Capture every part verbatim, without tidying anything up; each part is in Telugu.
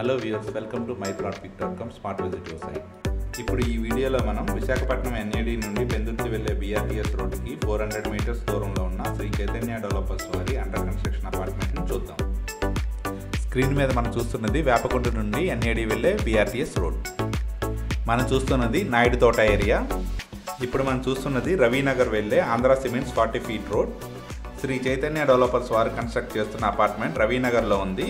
Hello viewers, welcome to myplotpick dot com Smart Visit Your Site. ఇప్పుడు ఈ వీడియోలో మనం విశాఖపట్నం ఎన్ఏడి నుండి పెందుర్తి వెళ్లే B R T S రోడ్డుకి four hundred మీటర్స్ దూరంలో ఉన్న శ్రీ చైతన్య డెవలపర్స్ వారి అండర్ కన్స్ట్రక్షన్ అపార్ట్మెంట్ని చూద్దాం. స్క్రీన్ మీద మనం చూస్తున్నది వేపకొండ నుండి ఎన్ఏడి వెళ్లే B R T S road. మనం చూస్తున్నది నాయుడు తోట ఏరియా. ఇప్పుడు మనం చూస్తున్నది రవినగర్ వెళ్లే Andhra cements forty feet road. Sri Chaitanya developers వారు కన్స్ట్రక్ట్ చేస్తున్న అపార్ట్మెంట్ రవినగర్లో ఉంది.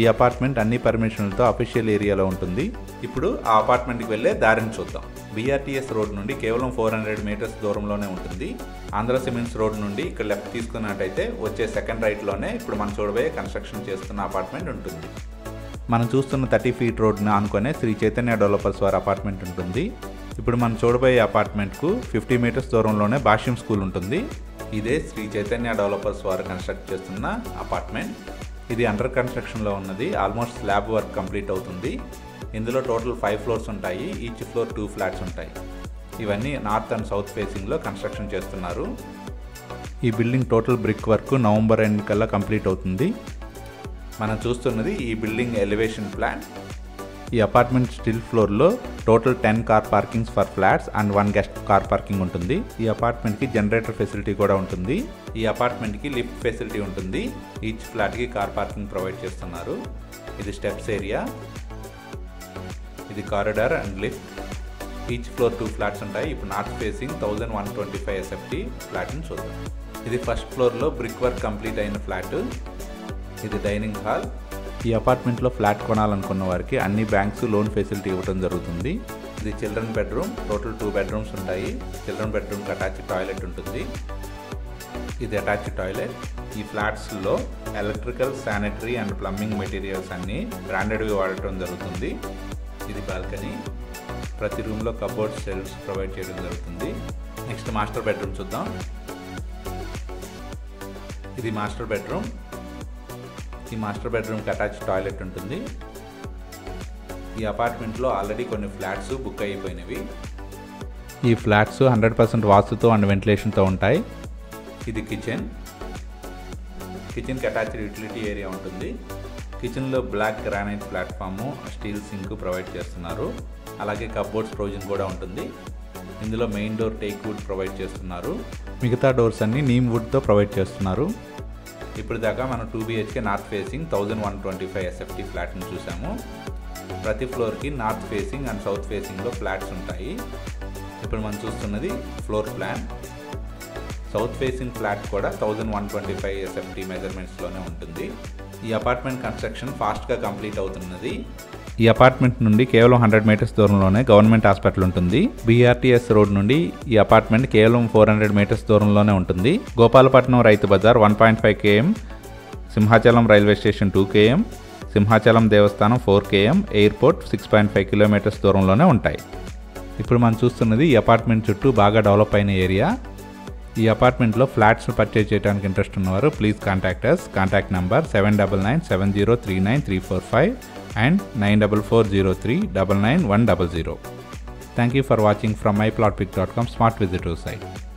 ఈ అపార్ట్మెంట్ అన్ని పర్మిషన్లతో అఫీషియల్ ఏరియాలో ఉంటుంది. ఇప్పుడు ఆ అపార్ట్మెంట్కి వెళ్ళే దారిని చూద్దాం. B R T S road నుండి కేవలం ఫోర్ హండ్రెడ్ మీటర్స్ దూరంలోనే ఉంటుంది. ఆంధ్ర సిమెంట్స్ రోడ్ నుండి ఇక్కడ లెఫ్ట్ తీసుకున్నట్టయితే వచ్చే సెకండ్ రైట్లోనే ఇప్పుడు మనం చూడబోయే కన్స్ట్రక్షన్ చేస్తున్న అపార్ట్మెంట్ ఉంటుంది. మనం చూస్తున్న థర్టీ ఫీట్ రోడ్ను ఆనుకునే శ్రీ చైతన్య డెవలపర్స్ వారి అపార్ట్మెంట్ ఉంటుంది. ఇప్పుడు మనం చూడబోయే అపార్ట్మెంట్కు ఫిఫ్టీ మీటర్స్ దూరంలోనే భాష్యం స్కూల్ ఉంటుంది. ఇదే శ్రీ చైతన్య డెవలపర్స్ వారు కన్స్ట్రక్ట్ చేస్తున్న అపార్ట్మెంట్. ఇది అండర్ కన్స్ట్రక్షన్లో ఉన్నది. ఆల్మోస్ట్ స్లాబ్ వర్క్ కంప్లీట్ అవుతుంది. ఇందులో టోటల్ ఫైవ్ ఫ్లోర్స్ ఉంటాయి. ఈచ్ ఫ్లోర్ టూ ఫ్లాట్స్ ఉంటాయి. ఇవన్నీ నార్త్ అండ్ సౌత్ ఫేసింగ్లో కన్స్ట్రక్షన్ చేస్తున్నారు. ఈ building total brick work November end కల్లా కంప్లీట్ అవుతుంది. మనం చూస్తున్నది ఈ బిల్డింగ్ ఎలివేషన్ ప్లాన్. ఈ అపార్ట్మెంట్ స్టిల్ ఫ్లోర్లో total ten car parkings for flats and one guest car parking ఉంటుంది. ఈ అపార్ట్మెంట్కి జనరేటర్ ఫెసిలిటీ కూడా ఉంటుంది. ఈ అపార్ట్మెంట్కి లిఫ్ట్ ఫెసిలిటీ ఉంటుంది. ఈచ్ ఫ్లాట్కి కార్ పార్కింగ్ ప్రొవైడ్ చేస్తున్నారు. ఇది స్టెప్స్ ఏరియా, ఇది corridor and lift. Each floor two flats ఉంటాయి. ఇప్పుడు north facing thousand one twenty five SFT ఫ్లాట్ని చూద్దాం. ఇది ఫస్ట్ ఫ్లోర్లో బ్రిక్ వర్క్ కంప్లీట్ అయిన ఫ్లాట్. ఇది డైనింగ్ హాల్. ఈ అపార్ట్మెంట్లో ఫ్లాట్ కొనాలనుకున్న వారికి అన్ని బ్యాంక్స్ లోన్ ఫెసిలిటీ ఇవ్వడం జరుగుతుంది. ఇది children bedroom. Total two bedrooms ఉంటాయి. చిల్డ్రన్ బెడ్రూమ్కి అటాచ్ టాయిలెట్ ఉంటుంది. ఇది అటాచ్ టాయిలెట్. ఈ ఫ్లాట్స్లో electrical, sanitary and plumbing materials అన్నీ బ్రాండెడ్వి వాడటం జరుగుతుంది. ఇది బాల్కనీ. ప్రతి రూమ్లో కబోర్డ్ షెల్ఫ్స్ ప్రొవైడ్ చేయడం జరుగుతుంది. నెక్స్ట్ మాస్టర్ బెడ్రూమ్ చూద్దాం. ఇది మాస్టర్ బెడ్రూమ్. ఈ మాస్టర్ బెడ్రూమ్కి అటాచ్ టాయిలెట్ ఉంటుంది. ఈ అపార్ట్మెంట్లో ఆల్రెడీ కొన్ని ఫ్లాట్స్ బుక్ అయిపోయినవి. ఈ ఫ్లాట్స్ హండ్రెడ్ పర్సెంట్ వాస్తుతో అండ్ వెంటిలేషన్తో ఉంటాయి. ఇది కిచెన్. కిచెన్కి అటాచ్డ్ యూటిలిటీ ఏరియా ఉంటుంది. కిచెన్లో black granite platform, steel sink provide చేస్తున్నారు. అలాగే కప్బోర్డ్స్ ప్రొవిజన్ కూడా ఉంటుంది. ఇందులో main door teak wood provide చేస్తున్నారు. మిగతా డోర్స్ అన్నీ నీమ్ వుడ్తో ప్రొవైడ్ చేస్తున్నారు. ఇప్పుడు దాకా మనం two BHK north facing thousand one twenty five SFT ఫ్లాట్ని చూసాము. ప్రతి ఫ్లోర్కి నార్త్ ఫేసింగ్ అండ్ సౌత్ ఫేసింగ్లో ఫ్లాట్స్ ఉంటాయి. ఇప్పుడు మనం చూస్తున్నది floor plan. South facing flat కూడా thousand one twenty five SFT మెజర్మెంట్స్లోనే ఉంటుంది. ఈ అపార్ట్మెంట్ కన్స్ట్రక్షన్ ఫాస్ట్గా కంప్లీట్ అవుతున్నది. ఈ అపార్ట్మెంట్ నుండి కేవలం హండ్రెడ్ మీటర్స్ దూరంలోనే గవర్నమెంట్ హాస్పిటల్ ఉంటుంది. B R T S road నుండి ఈ అపార్ట్మెంట్ కేవలం ఫోర్ హండ్రెడ్ మీటర్స్ దూరంలోనే ఉంటుంది. గోపాలపట్నం రైతు Bazar one point five KM, Simhachalam railway station two KM, Simhachalam దేవస్థానం four KM, airport six point five kilometres దూరంలోనే ఉంటాయి. ఇప్పుడు మనం చూస్తున్నది ఈ అపార్ట్మెంట్ చుట్టూ బాగా డెవలప్ అయిన ఏరియా. ఈ అపార్ట్మెంట్లో ఫ్లాట్స్ పర్చేజ్ చేయడానికి ఇంట్రెస్ట్ ఉన్నవారు please contact us. Contact number seven double nine seven zero three nine three four five and nine four four zero three nine nine one zero zero. Thank you for watching from myplotpick dot com Smart Visitor site.